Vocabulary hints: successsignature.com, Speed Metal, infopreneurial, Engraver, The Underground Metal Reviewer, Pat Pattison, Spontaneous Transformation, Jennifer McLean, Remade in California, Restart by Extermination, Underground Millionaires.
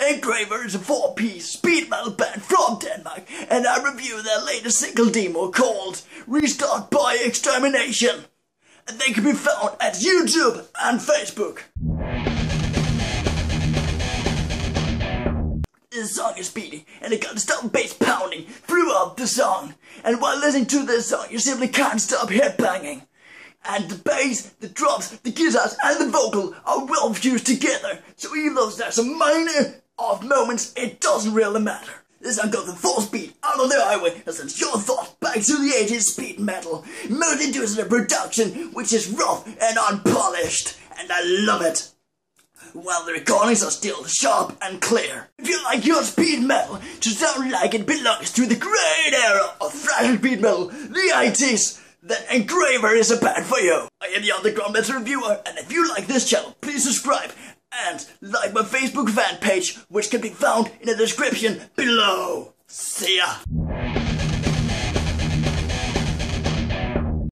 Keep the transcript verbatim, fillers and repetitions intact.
Engraver is a four-piece speed metal band from Denmark, and I review their latest single demo called Restart by Extermination, and they can be found at YouTube and Facebook. This song is speedy, and it got a stop bass pounding throughout the song, and while listening to this song you simply can't stop headbanging. And the bass, the drums, the guitars and the vocal are well fused together, so even though there's a minor off moments, it doesn't really matter. This song goes the full speed out on the highway and sends your thoughts back to the eighties speed metal, melody-inducing a production which is rough and unpolished, and I love it, while the recordings are still sharp and clear. If you like your speed metal to sound like it belongs to the great era of thrash speed metal, the eighties, then Engraver is a band for you. I am the Underground Metal Reviewer, and if you like this channel, please subscribe and like my Facebook fan page, which can be found in the description below. See ya!